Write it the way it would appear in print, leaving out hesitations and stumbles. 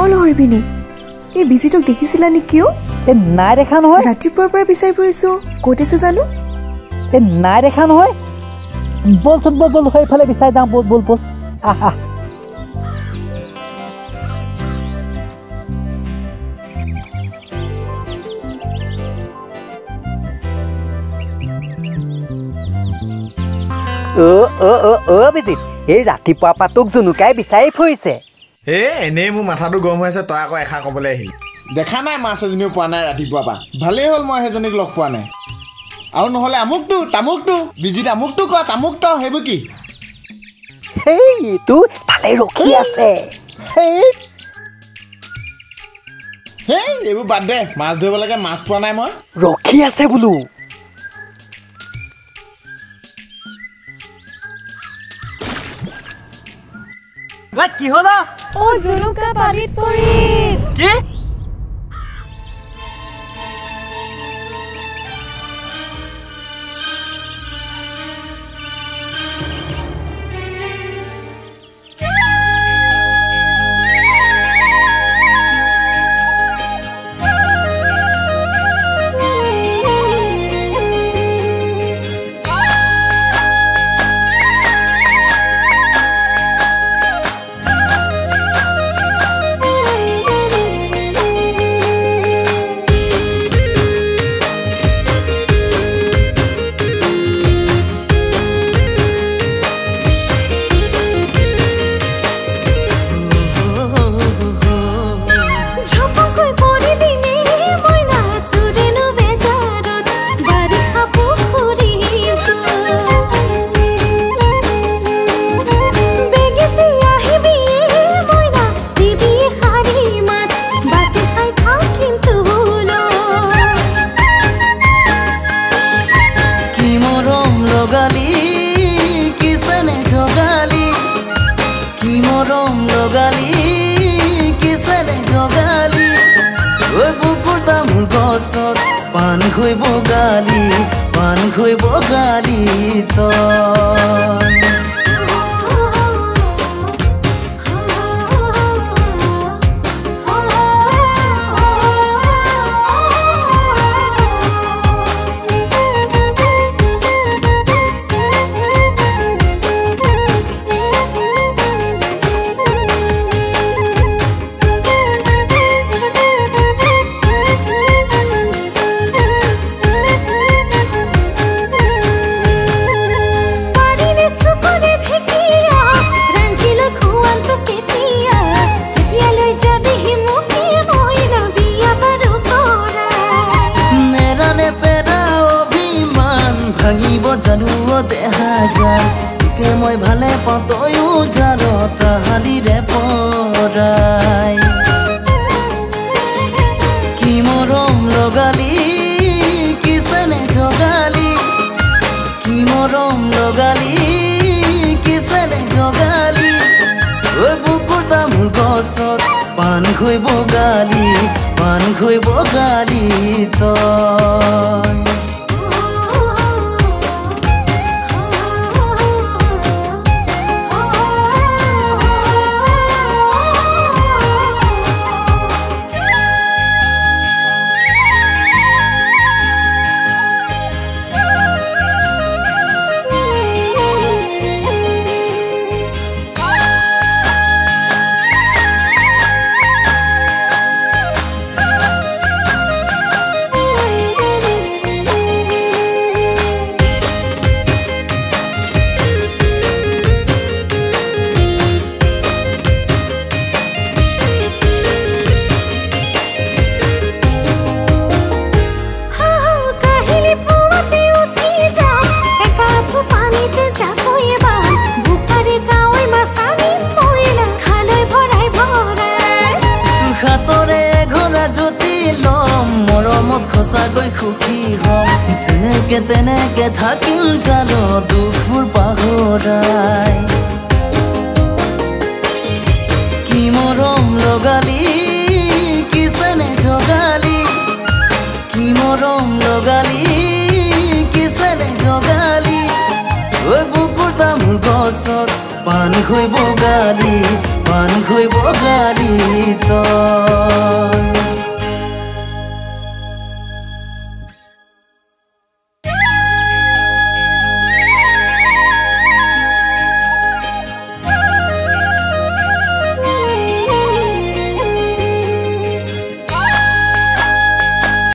रातिपुवा तुक जुनुकाय विचारि फुरिছে रखी आसे बोलो पान खुई बोगाली तो मैं भले पतयो जानो तहाली रे पराय की मोरम लोगाली किसने जोगाली की मोरम लोगाली किसने जोगाली ओ बुकुर दामुल गसत पान खुई बोगाली तो की मोरम लोगाली किसने जोगाली की मोरम लोगाली किसने जोगाली ओ बुकुर दामुल गसत पान खुई बोगाली पान खुइब गाली त।